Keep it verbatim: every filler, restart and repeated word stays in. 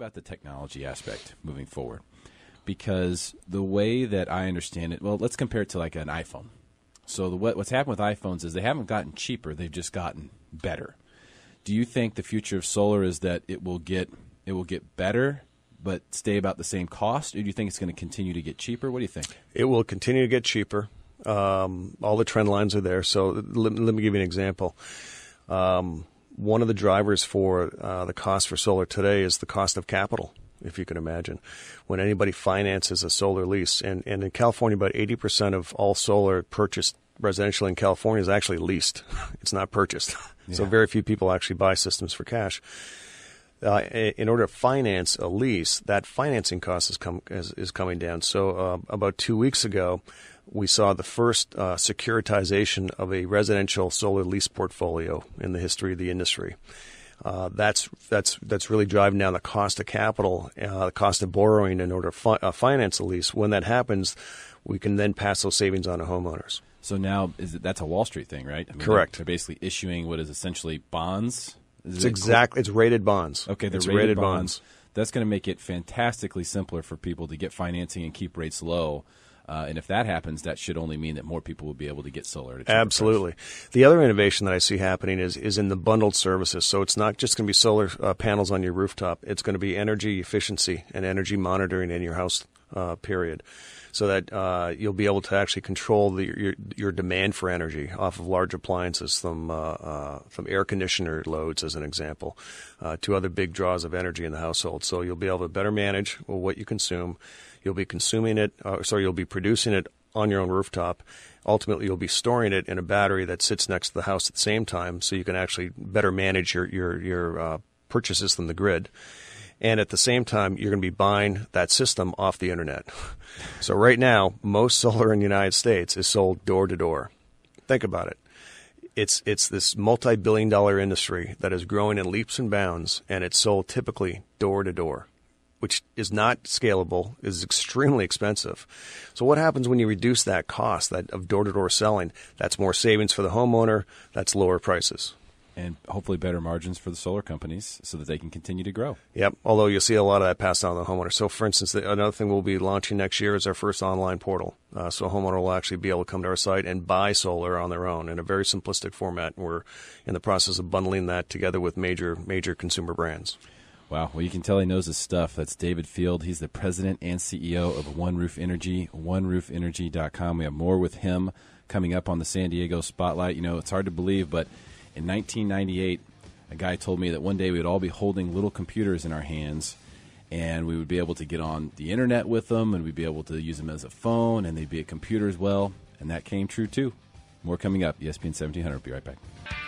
about the technology aspect moving forward, because the way that I understand it, well, let's compare it to like an iPhone. So the, what, what's happened with iPhones is they haven't gotten cheaper. They've just gotten better. Do you think the future of solar is that it will get it will get better but stay about the same cost? Or do you think it's going to continue to get cheaper? What do you think? It will continue to get cheaper. Um, all the trend lines are there. So let, let me give you an example. Um, one of the drivers for uh, the cost for solar today is the cost of capital, if you can imagine. When anybody finances a solar lease, and, and in California, about eighty percent of all solar purchased residential in California is actually leased. It's not purchased. Yeah. So very few people actually buy systems for cash. Uh, in order to finance a lease, that financing cost is, com is, is coming down. So uh, about two weeks ago, we saw the first uh, securitization of a residential solar lease portfolio in the history of the industry. Uh, that's that's that's really driving down the cost of capital, uh, the cost of borrowing in order to fi uh, finance a lease. When that happens, we can then pass those savings on to homeowners. So now is it, that's a Wall Street thing, right? I mean, correct. They're, they're basically issuing what is essentially bonds. Is it's it exactly it's rated bonds. Okay, they're rated, rated bonds. bonds. That's going to make it fantastically simpler for people to get financing and keep rates low. Uh, and if that happens, that should only mean that more people will be able to get solar at a cheaper price. Absolutely. The other innovation that I see happening is is in the bundled services. So it's not just going to be solar uh, panels on your rooftop. It's going to be energy efficiency and energy monitoring in your house, uh, period. So that uh, you'll be able to actually control the, your, your demand for energy off of large appliances, from, uh, uh, from air conditioner loads, as an example, uh, to other big draws of energy in the household. So you'll be able to better manage what you consume. You'll be consuming it, uh, sorry, you'll be producing it on your own rooftop. Ultimately, you'll be storing it in a battery that sits next to the house at the same time, so you can actually better manage your, your, your uh, purchases from the grid. And at the same time, you're going to be buying that system off the internet. So right now, most solar in the United States is sold door to door. Think about it. It's, it's this multi-billion dollar industry that is growing in leaps and bounds, and it's sold typically door to door, which is not scalable, is extremely expensive. So what happens when you reduce that cost that of door-to-door selling? That's more savings for the homeowner. That's lower prices. And hopefully better margins for the solar companies so that they can continue to grow. Yep, although you'll see a lot of that passed on to the homeowner. So, for instance, the, another thing we'll be launching next year is our first online portal. Uh, so a homeowner will actually be able to come to our site and buy solar on their own in a very simplistic format. And we're in the process of bundling that together with major, major consumer brands. Wow. Well, you can tell he knows his stuff. That's David Field. He's the president and C E O of OneRoof Energy, one roof energy dot com. We have more with him coming up on the San Diego Spotlight. You know, it's hard to believe, but in nineteen ninety-eight, a guy told me that one day we would all be holding little computers in our hands, and we would be able to get on the internet with them, and we'd be able to use them as a phone, and they'd be a computer as well. And that came true, too. More coming up. E S P N seventeen hundred. Be right back.